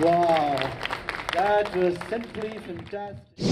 Wow, that was simply fantastic.